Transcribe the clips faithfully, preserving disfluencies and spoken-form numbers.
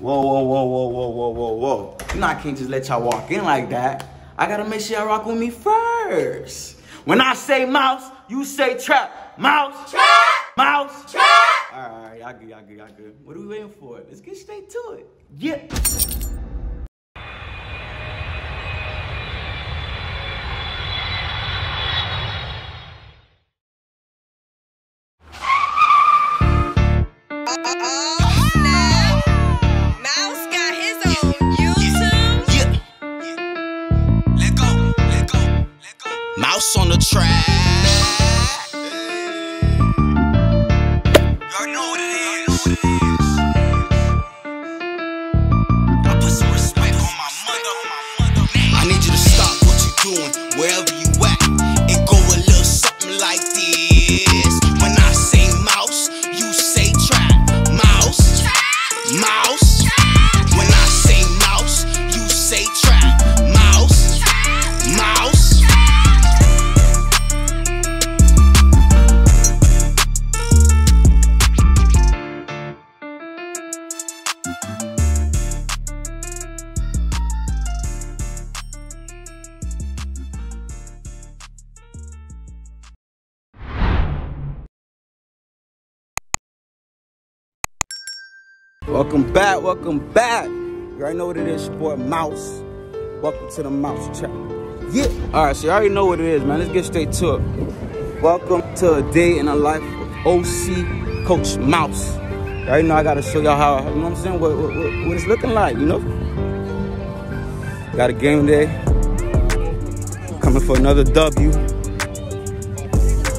Whoa, whoa, whoa, whoa, whoa, whoa, whoa, whoa. You know I can't just let y'all walk in like that. I gotta make sure y'all rock with me first. When I say mouse, you say trap. Mouse. Trap. Mouse. Trap. All right, all right, y'all good, y'all good, y'all good. What are we waiting for? Let's get straight to it. Yeah. Mouse on the track. Y'all know what it is. I put some respect on my mother, on my mother. I need you to stop what you're doing, wherever you at, and go a little something like this. When I say mouse, you say trap. Mouse, mouse. When I say mouse, you say trap. Mouse, mouse. Welcome back, welcome back. You already know what it is, your boy Mouse. Welcome to the Mouse Trap. Yeah. Alright, so you already know what it is, man. Let's get straight to it. Welcome to a day in the life of O C Coach Mouse. You already know I gotta show y'all how, you know what I'm saying, what, what, what it's looking like, you know? Got a game day. Coming for another W.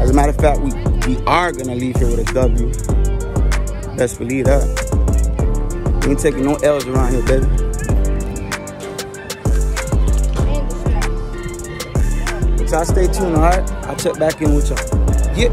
As a matter of fact, we, we are gonna leave here with a W. Let's believe that. We ain't taking no L's around here, baby. But y'all stay tuned, all right? I'll check back in with y'all. Yeah.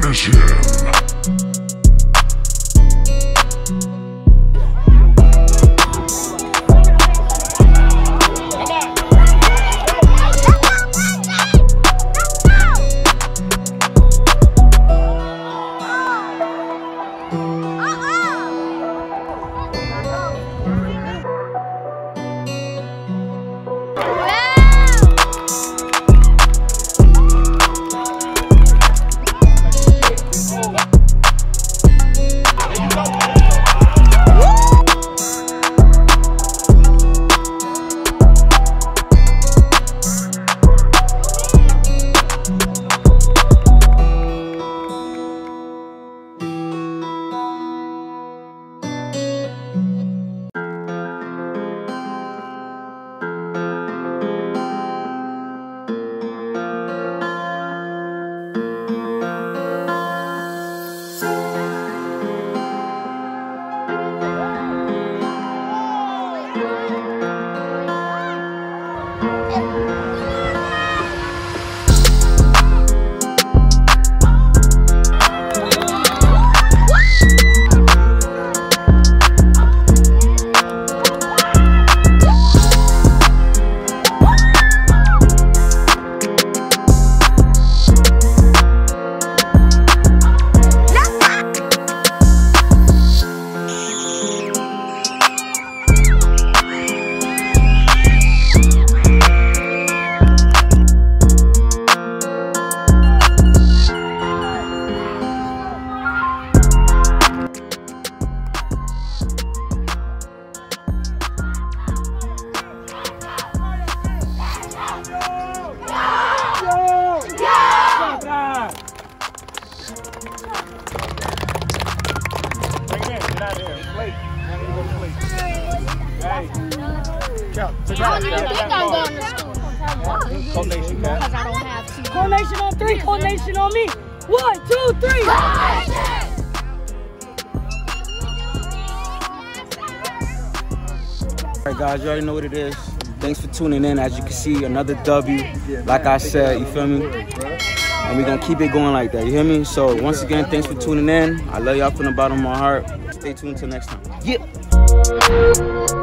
Finish him. out. I don't even think I'm going to school. Coordination, because I don't have to. Coordination on three. Coordination on me. One, two, three. Coordination! All right, guys, you already know what it is. Thanks for tuning in. As you can see, another W. Like I said, you feel me? And we're going to keep it going like that. You hear me? So, once again, thanks for tuning in. I love y'all from the bottom of my heart. Stay tuned until next time. Yeah.